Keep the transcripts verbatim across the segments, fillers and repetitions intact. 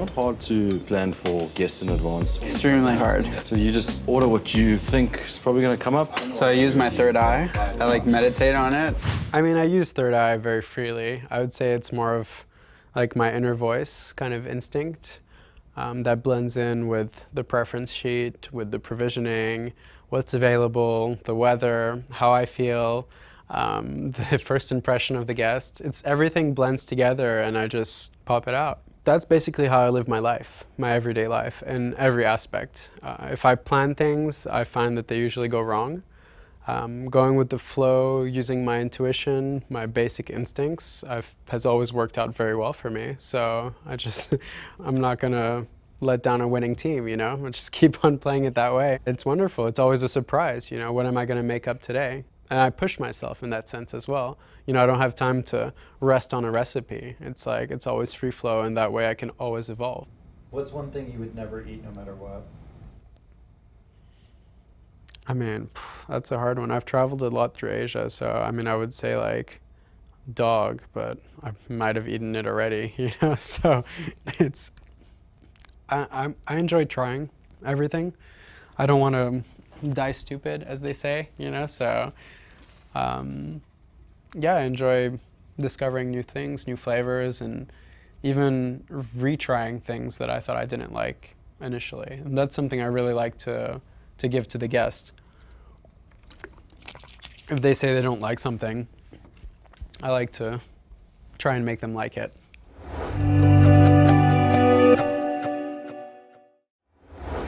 not hard to plan for guests in advance. Extremely hard. So you just order what you think is probably going to come up? So I use my third eye. I like meditate on it. I mean, I use third eye very freely. I would say it's more of like my inner voice kind of instinct um, that blends in with the preference sheet, with the provisioning, what's available, the weather, how I feel. Um, the first impression of the guest. It's everything blends together and I just pop it out. That's basically how I live my life, my everyday life, in every aspect. Uh, if I plan things, I find that they usually go wrong. Um, going with the flow, using my intuition, my basic instincts, I've, has always worked out very well for me. So I just, I'm not gonna let down a winning team, you know? I just keep on playing it that way. It's wonderful, it's always a surprise, you know? What am I gonna make up today? And I push myself in that sense as well. You know, I don't have time to rest on a recipe. It's like, it's always free flow, and that way I can always evolve. What's one thing you would never eat no matter what? I mean, that's a hard one. I've traveled a lot through Asia, so I mean, I would say like dog, but I might have eaten it already, you know? So it's, I, I, I enjoy trying everything. I don't want to die stupid, as they say, you know? So. Um, yeah, I enjoy discovering new things, new flavors, and even retrying things that I thought I didn't like initially. And that's something I really like to, to give to the guest. If they say they don't like something, I like to try and make them like it.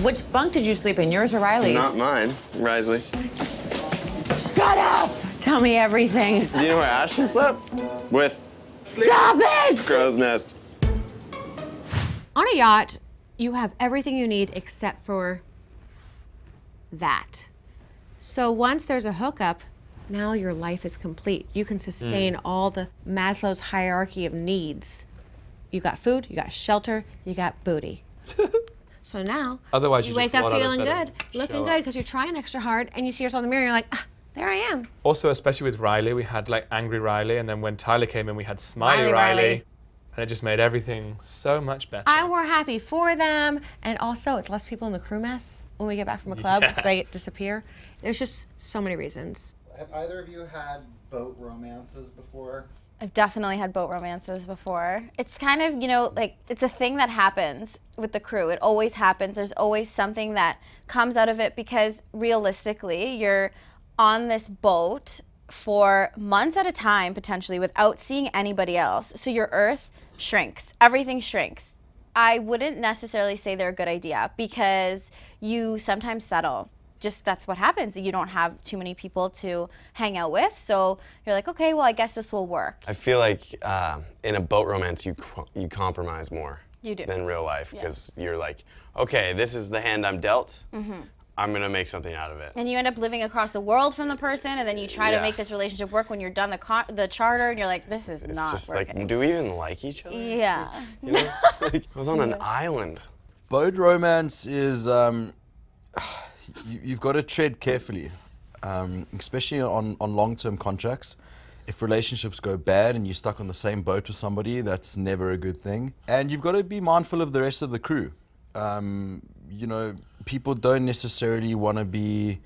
Which bunk did you sleep in, yours or Rhylee's? Not mine, Rhylee. Shut up! Tell me everything. Do you know where Ashton slept? With. Stop it! Crow's nest. On a yacht, you have everything you need except for that. So once there's a hookup, now your life is complete. You can sustain mm. all the Maslow's hierarchy of needs. You got food, you got shelter, you got booty. So now, Otherwise you, you wake up feeling good, looking good, because you're trying extra hard, and you see yourself in the mirror, and you're like, ah. There I am. Also, especially with Rhylee, we had like angry Rhylee, and then when Tyler came in, we had smiley Rhylee, Rhylee, and it just made everything so much better. I were happy for them, and also it's less people in the crew mess when we get back from a club because yeah. they disappear. There's just so many reasons. Have either of you had boat romances before? I've definitely had boat romances before. It's kind of, you know, like it's a thing that happens with the crew. It always happens. There's always something that comes out of it because realistically, you're on this boat for months at a time, potentially, without seeing anybody else. So your earth shrinks, everything shrinks. I wouldn't necessarily say they're a good idea because you sometimes settle. Just that's what happens. You don't have too many people to hang out with. So you're like, okay, well, I guess this will work. I feel like uh, in a boat romance, you, you compromise more you do. than real life because yeah. you're like, okay, this is the hand I'm dealt. Mm-hmm. I'm gonna make something out of it. And you end up living across the world from the person, and then you try yeah. to make this relationship work when you're done the con the charter, and you're like, this is it's not just working. Like, do we even like each other? Yeah. You know? Like, I was on an island. Boat romance is, um, you, you've got to tread carefully, um, especially on, on long-term contracts. If relationships go bad and you're stuck on the same boat with somebody, that's never a good thing. And you've got to be mindful of the rest of the crew. Um, you know, people don't necessarily want to be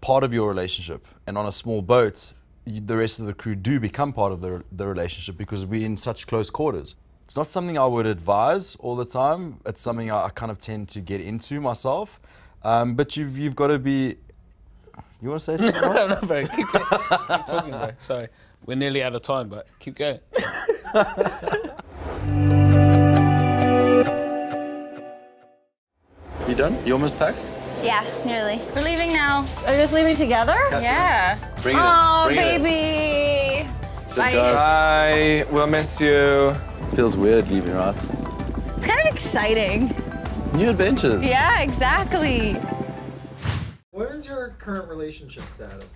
part of your relationship. And on a small boat, you, the rest of the crew do become part of the, the relationship because we're in such close quarters. It's not something I would advise all the time. It's something I, I kind of tend to get into myself. Um, but you've, you've got to be... You want to say something else? No, no, very. Keep, keep, keep talking, though. Sorry. We're nearly out of time, but keep going. You done? You almost packed? Yeah, nearly. We're leaving now. Are you guys leaving together? Catherine. Yeah. Bring it oh, in. Bring baby. It Bye. Bye. We'll miss you. Feels weird leaving, right? It's kind of exciting. New adventures. Yeah, exactly. What is your current relationship status?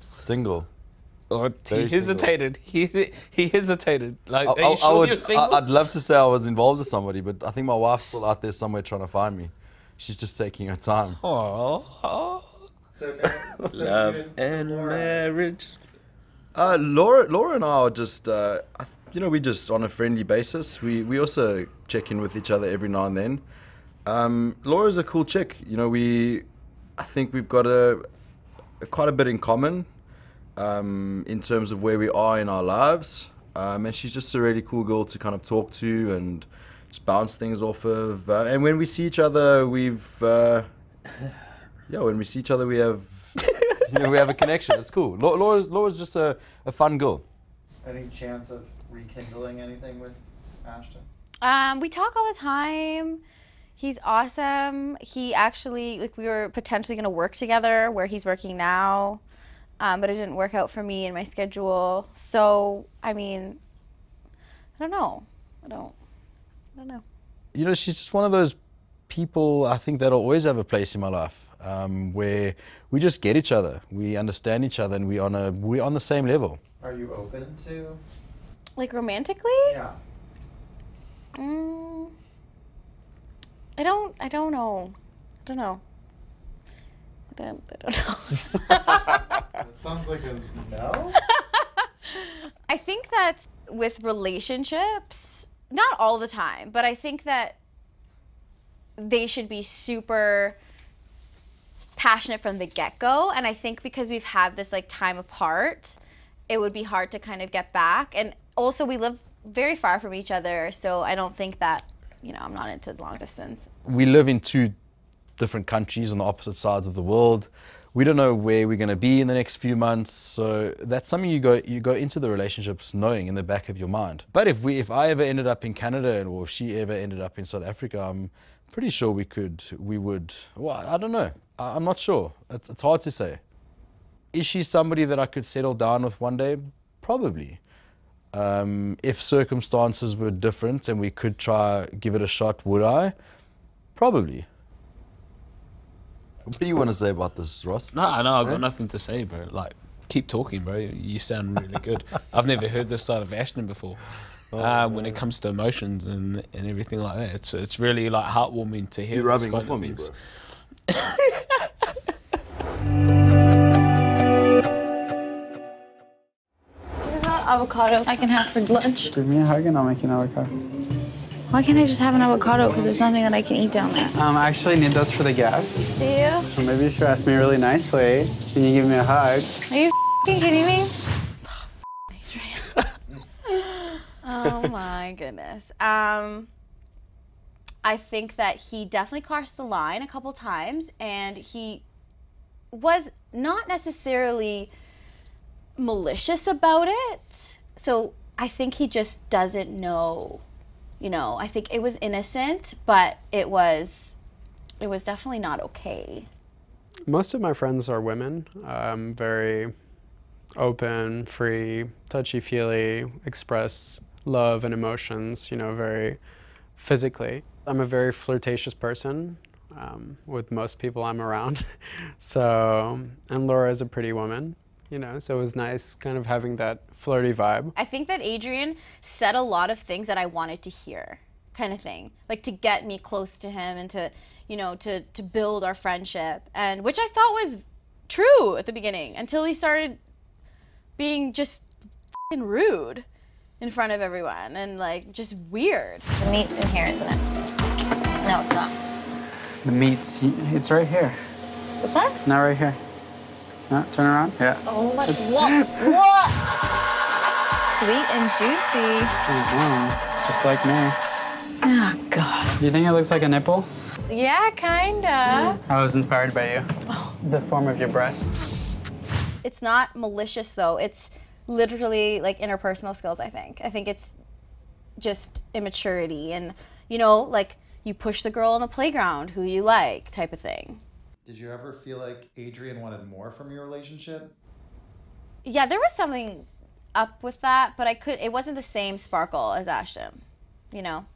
Single. Oh, he hesitated. Single. He he hesitated. Like, I, are you I, sure I would, you're single? I, I'd love to say I was involved with somebody, but I think my wife's still out there somewhere trying to find me. She's just taking her time. Oh, so now, so love and Laura. marriage. Uh, Laura, Laura and I are just. Uh, I, th you know, we just on a friendly basis. We we also check in with each other every now and then. Um, Laura's a cool chick. You know, we I think we've got a, a quite a bit in common um, in terms of where we are in our lives. Um, and she's just a really cool girl to kind of talk to and just bounce things off of. Uh, and when we see each other, we've uh, yeah, when we see each other, we have you know, we have a connection. It's cool. Laura's Laura's just a, a fun girl. Any chance of rekindling anything with Ashton? Um, we talk all the time. He's awesome. He actually, like, we were potentially going to work together where he's working now, um, but it didn't work out for me and my schedule. So, I mean, I don't know. I don't, I don't know. You know, she's just one of those people, I think, that'll always have a place in my life. Um, where we just get each other, we understand each other, and we on a we're on the same level. Are you open to, like, romantically? Yeah. Mm, I don't. I don't know. I don't know. I don't. I don't know. That sounds like a no. I think that's with relationships, not all the time, but I think that they should be super passionate from the get-go, and I think because we've had this like time apart, it would be hard to kind of get back. And also we live very far from each other, so I don't think that, you know, I'm not into long distance. We live in two different countries on the opposite sides of the world. We don't know where we're going to be in the next few months, so that's something you go you go into the relationships knowing in the back of your mind. But if we if I ever ended up in Canada, or if she ever ended up in South Africa, I'm pretty sure we could we would well I don't know. I'm not sure. It's, it's hard to say. Is she somebody that I could settle down with one day? Probably. Um, if circumstances were different and we could try give it a shot, would I? Probably. What do you want to say about this, Ross? Nah, no, I've got nothing to say, bro. Like, keep talking, bro. You sound really good. I've never heard this side of Ashton before. Oh, uh, when it comes to emotions and and everything like that, it's it's really like heartwarming to hear. You're rubbing off on me, bro. What about avocado I can have for lunch? Give me a hug and I'll make you an avocado. Why can't I just have an avocado? Because there's nothing that I can eat down there. Um, I actually need those for the gas. Do you? So maybe if you ask me really nicely, can you give me a hug? Are you f***ing kidding me? Oh my goodness. Um. I think that he definitely crossed the line a couple times, and he was not necessarily malicious about it. So I think he just doesn't know, you know, I think it was innocent, but it was, it was definitely not okay. Most of my friends are women, um, very open, free, touchy-feely, express love and emotions, you know, very physically. I'm a very flirtatious person um, with most people I'm around. So, and Laura is a pretty woman, you know, so it was nice kind of having that flirty vibe. I think that Adrian said a lot of things that I wanted to hear, kind of thing, like to get me close to him and to, you know, to, to build our friendship, and which I thought was true at the beginning until he started being just f***ing rude in front of everyone and like just weird. The meat's in here, isn't it? No, it's not. The meat's, it's right here. What's that? Not right here. No, turn around. Yeah. Oh my, it's... what? What? Sweet and juicy. Mm-hmm. Just like me. Oh, God. Do you think it looks like a nipple? Yeah, kinda. I was inspired by you. Oh. The form of your breast. It's not malicious, though. It's literally like interpersonal skills, I think. I think it's just immaturity and, you know, like, you push the girl on the playground who you like, type of thing. Did you ever feel like Adrian wanted more from your relationship? Yeah, there was something up with that, but I could, it wasn't the same sparkle as Ashton, you know?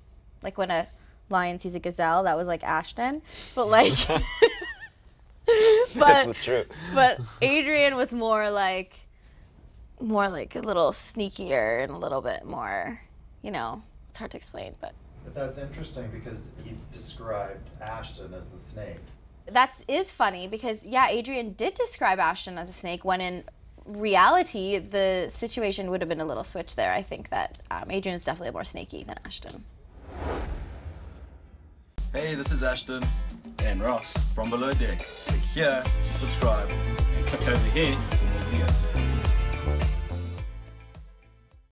Like when a lion sees a gazelle, that was like Ashton, but like... but, but Adrian was more like, more like a little sneakier and a little bit more, you know, it's hard to explain, but... But that's interesting because he described Ashton as the snake. That is funny because, yeah, Adrian did describe Ashton as a snake when in reality, the situation would have been a little switched there. I think that um, Adrian is definitely more snaky than Ashton. Hey, this is Ashton and Ross from Below Deck. Click here to subscribe and click over here for more videos.